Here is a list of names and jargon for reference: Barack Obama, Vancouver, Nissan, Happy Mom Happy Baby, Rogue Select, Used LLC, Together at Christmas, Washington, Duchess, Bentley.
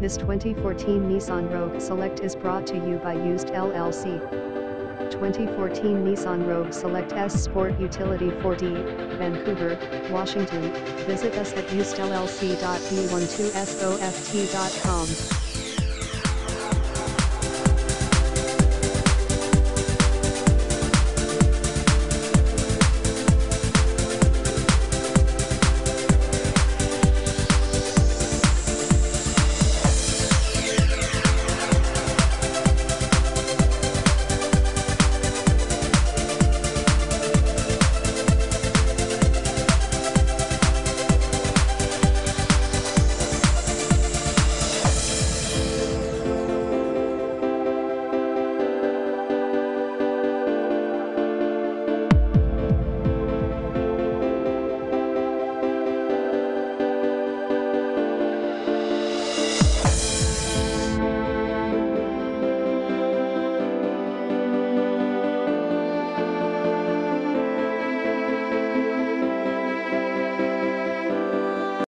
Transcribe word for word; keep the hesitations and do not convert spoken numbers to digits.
This twenty fourteen Nissan Rogue Select is brought to you by Used L L C. twenty fourteen Nissan Rogue Select S Sport Utility four D, Vancouver, Washington. Visit us at used L L C dot B one two soft dot com.